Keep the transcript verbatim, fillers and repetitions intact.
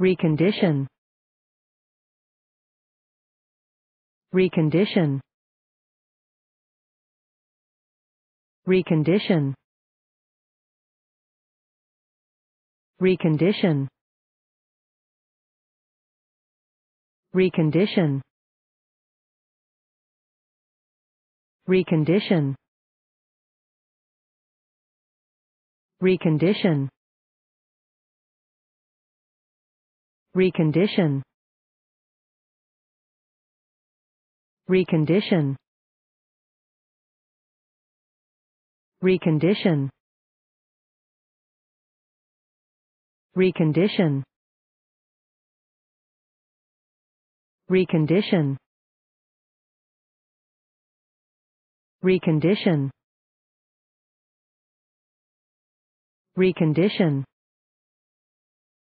recondition, recondition, recondition, recondition, recondition, recondition, recondition, recondition, recondition, recondition, recondition, recondition, recondition, recondition,